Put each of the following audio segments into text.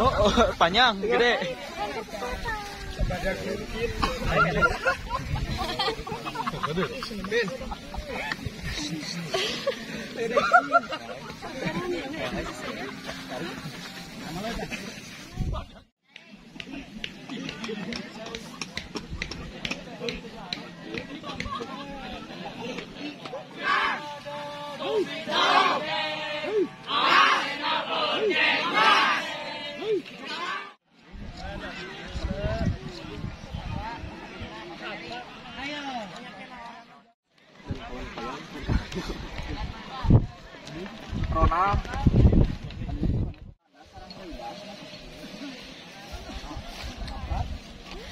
Oh, panjang, gede. Ronald yang tinggi sebelah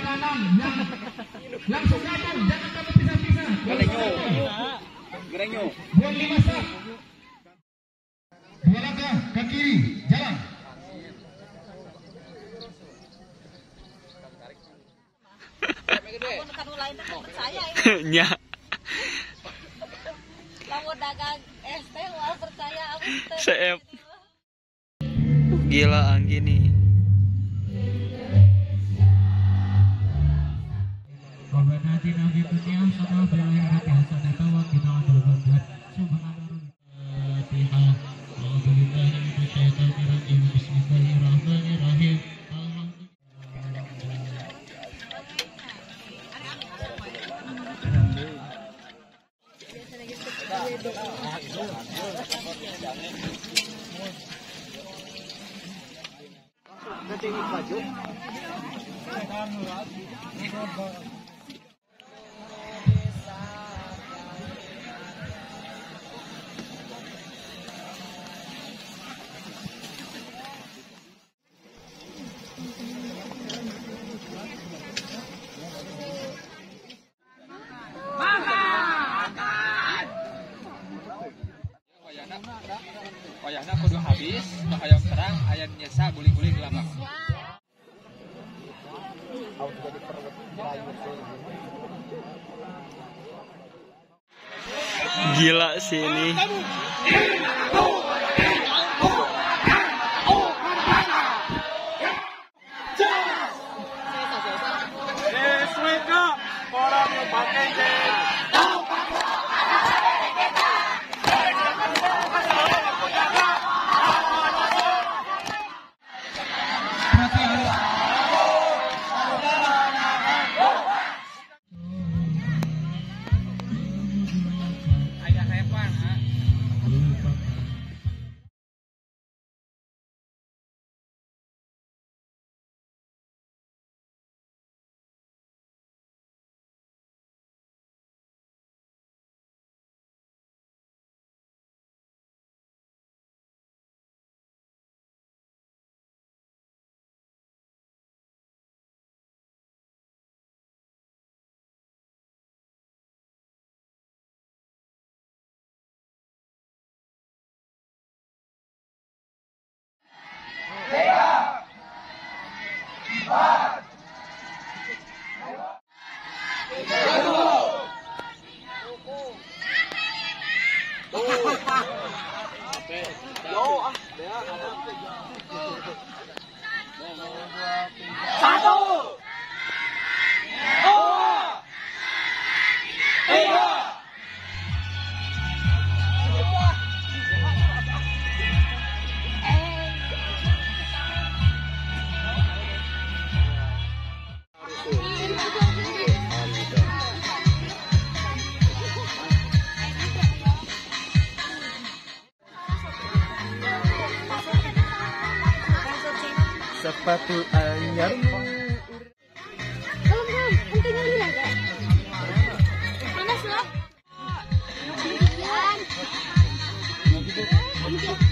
kanan, yang sebelah kanan jangan kamu pisah-pisah. Gerenyo. Buang dimasak. Dua langkah ke kiri, jalan. Nya. Lamun dagang es teh wah percaya aku. Seep. Gila Anggini. Wayahna kudu habis, kahayang terang, ayam nyesa, guling-guling gelabang. Gila sih ini. SMK Koramil Pakenjeng. sepatu anyar.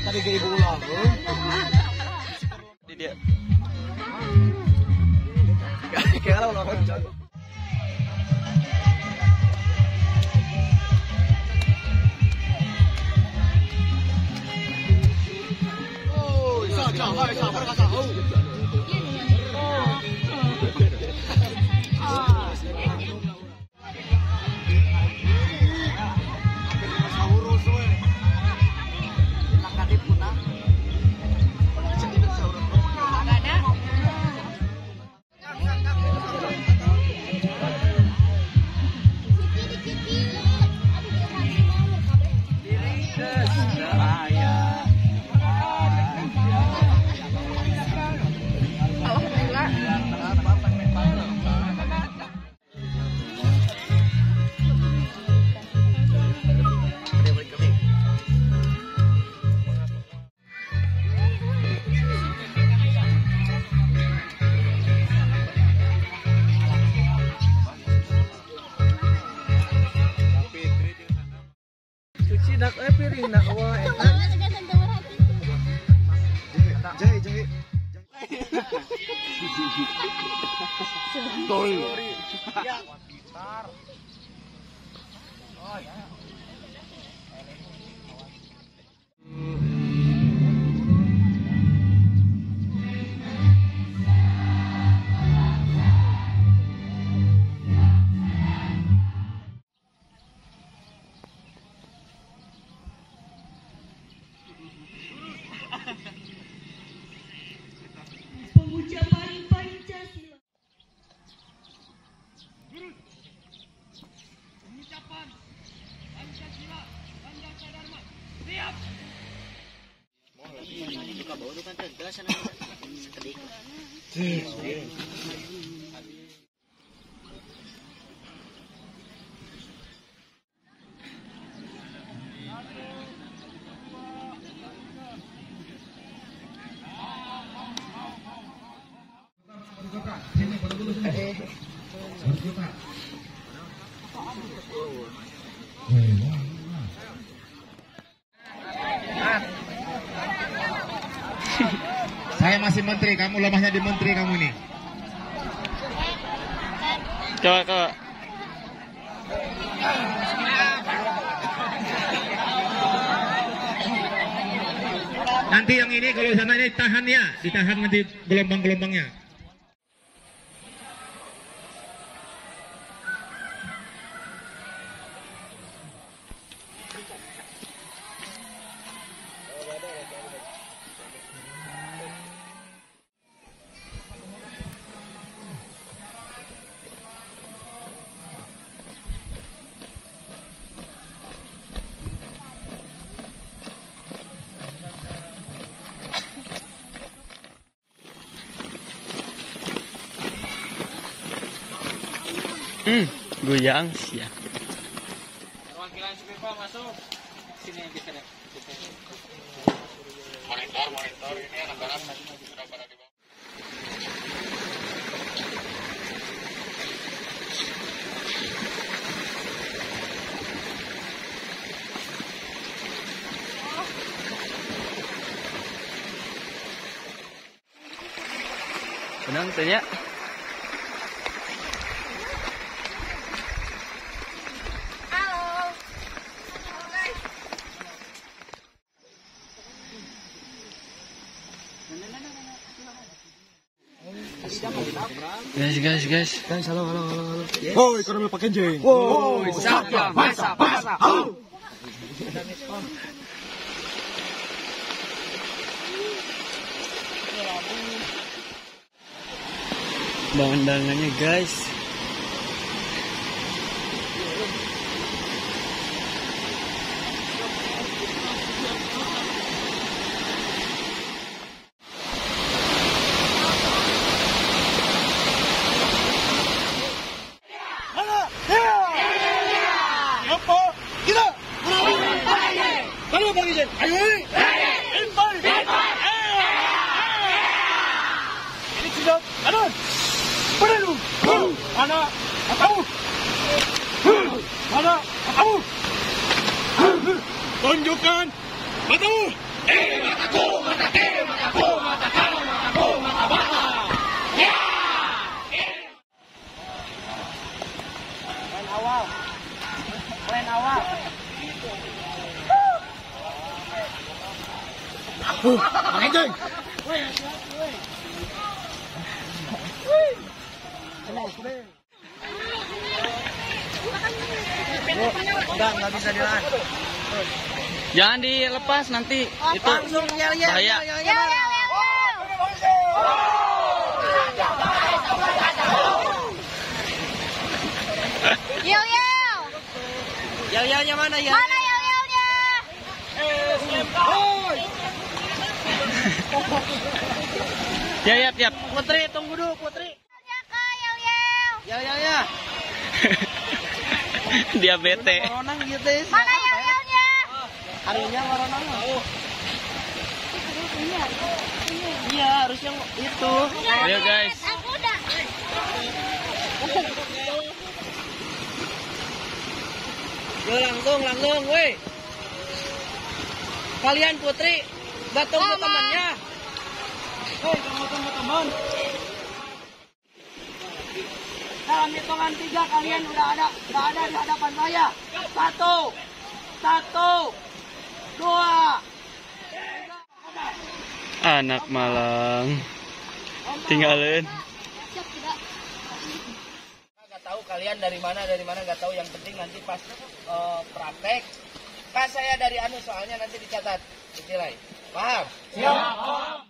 Tadi ke ibu ulang. Dia. Kayak ulang jago. Nak piring nak wah enak. Jahe. Tol. Saya masih menteri, kamu lemahnya di menteri kamu ini. Coba. Nanti yang ini kalau sana ini tahan ya, ditahan nanti gelombang-gelombangnya. Goyang siap. Perwakilan Suripa masuk sini kita deh. Monitor ini anak-anak berapa di bawah. Benang tanya. Guys. Guys, halo. Woi, Koramil Pakenjeng. Woi, SAKA masa. Halo. Bangunannya, guys. Ayo, Mana? Matamu? Tunjukkan matamu. Mataku, mataku, matamu, mataku, mata. Ya! Lain awal. Lain awal. Pakenjeng. Enggak bisa dilawan. Jangan dilepas nanti itu. Langsung yel-yelnya mana ya? Mana yel-yelnya? Tiap. Putri tunggu dulu, Putri. Yel yel ya. Dia bete. Mana yel-yelnya? Harusnya waronang. Iya, harusnya itu. Ayo guys. Aku udah. Langsung, woi. Kalian Putri batung ke temannya. Hei, teman-teman. Dalam hitungan 3 kalian udah ada di hadapan saya. 1, 2, 3. Anak Malang. Tinggalin. Tahu kalian dari mana nggak tahu, yang penting nanti pas praktek pas saya dari anu, soalnya nanti dicatat dinilai, paham? Siap, paham.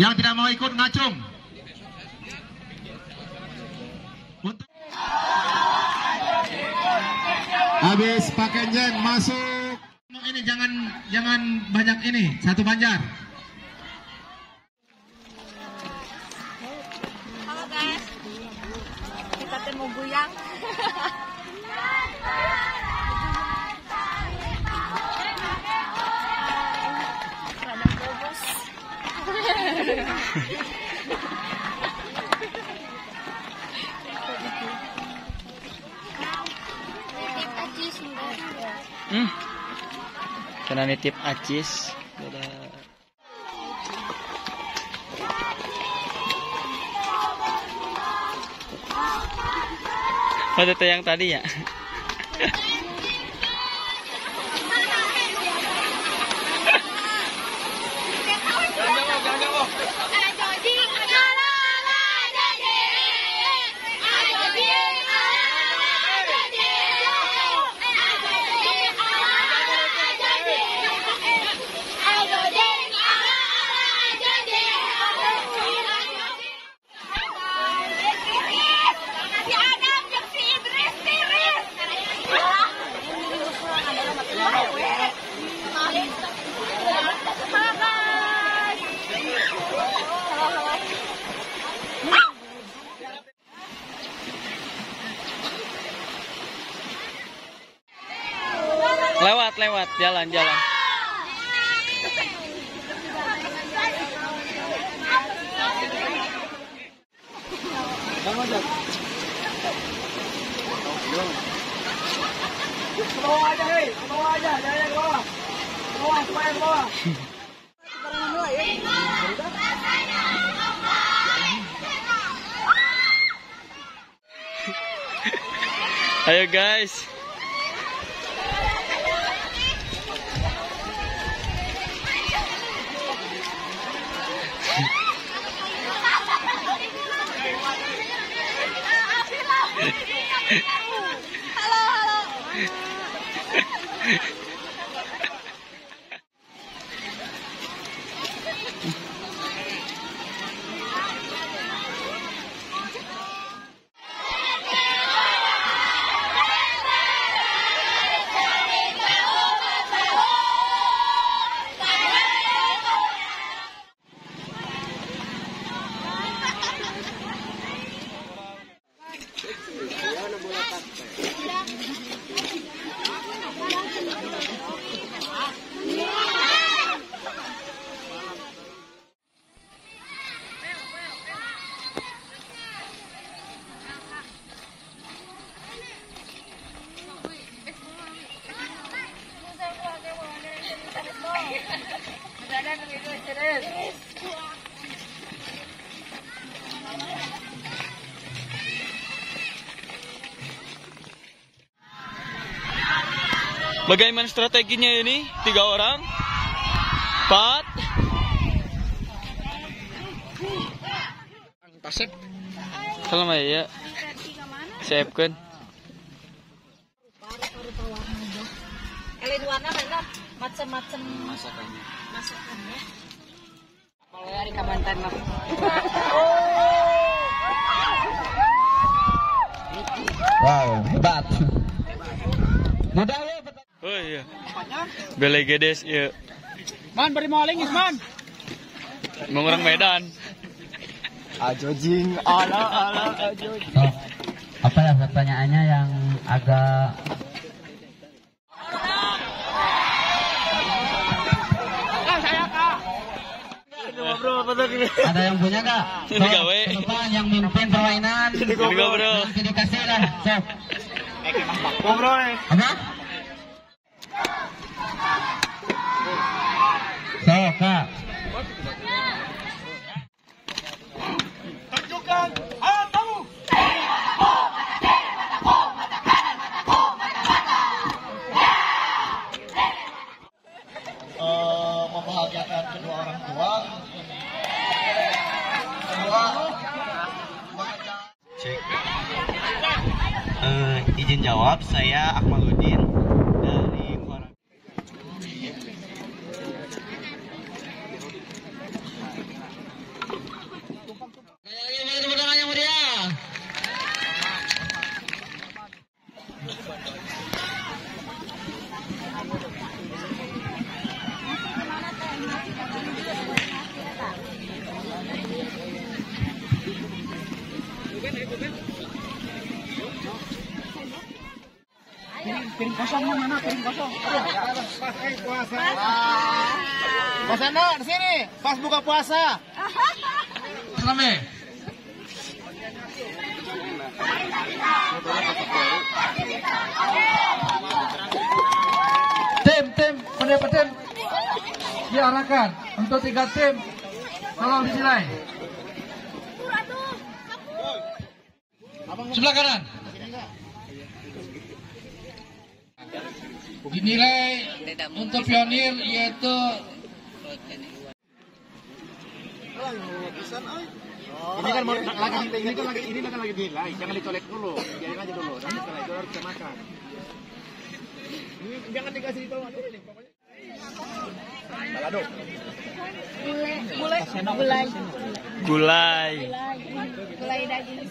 Yang tidak mau ikut ngacung. Habis Pakenjeng masuk. Ini jangan banyak ini, satu banjar. Halo guys. Kita temu goyang. Ada bobos. Karena nitip acis. Ada yang tadi ya. Lewat jalan. Ayo guys. Halo. Halo. Bagaimana strateginya ini? 3 orang. 4. Pasep. Salam ya. Siapkan. Elin warna banyak macam-macam masakannya. Kalau dari Kalimantan mah. Wow, hebat. Modal ya. Oh iya. Belegedes ieu. Man beri maling Isman. Mau orang Medan. Ajojing ala ajojing. Oh, apalah pertanyaannya yang agak ada yang punya kak? Ini gawe. Yang mimpin permainan. Ini bro. Ini kasih lah. Bro. Apa? So kak. Tunjukkan kamu. Membahagiakan kedua orang tua. Izin jawab, saya Akmaludin dari Koramil. Piring kosong mana? Piring kosong. Pas puasa. Puasa nak di sini. Pas buka puasa. Rame. Tim pendek-pendek diarahkan untuk 3 tim. Tolong disilai. Sebelah kanan. Dinilai untuk pionir yaitu ini kan lagi dinilai, jangan dicolek dulu, biarin aja dulu, nanti setelah itu harus kita makan. Ini jangan dikasih tahu dulu nih, pokoknya. Balado. Gulai. Gulai daging.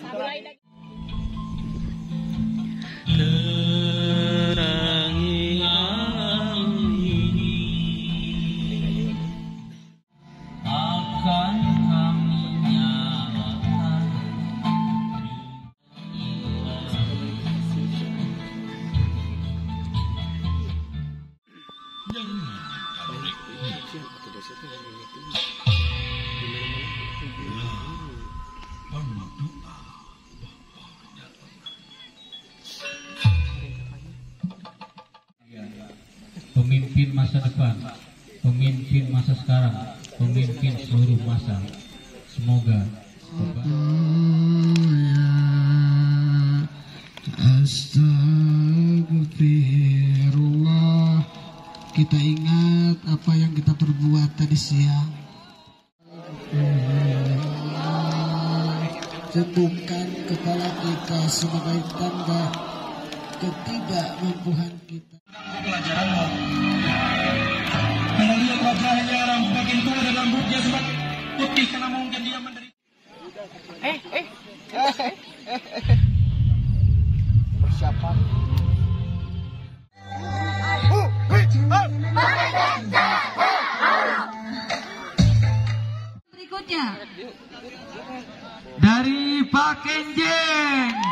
Pemimpin masa depan, pemimpin masa sekarang, pemimpin seluruh masa. Semoga astagfirullah. Kita ingat apa yang kita perbuat tadi siang. Cukupkan kepala kita sebagai tanda ketidakmampuan kita. Kemudian wajahnya rampak itu dan rambutnya sempat putih karena mungkin dia menderita. Persiapan. Berikutnya dari Pakenjeng.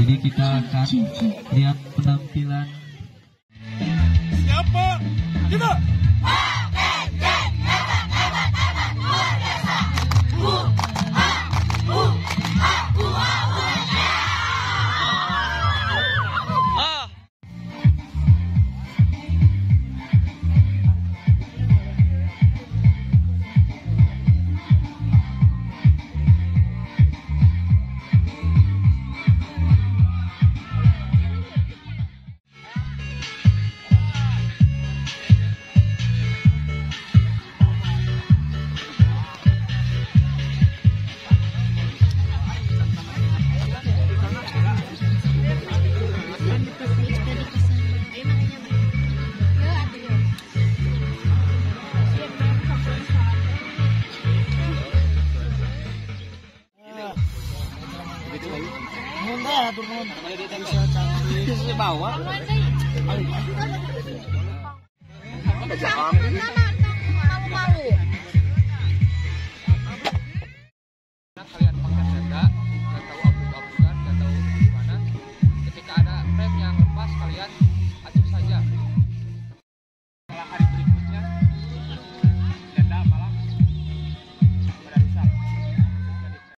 Jadi kita akan lihat penampilan Gitu. Pakenjeng, hebat, hebat, hebat, luar biasa. Malu-malu.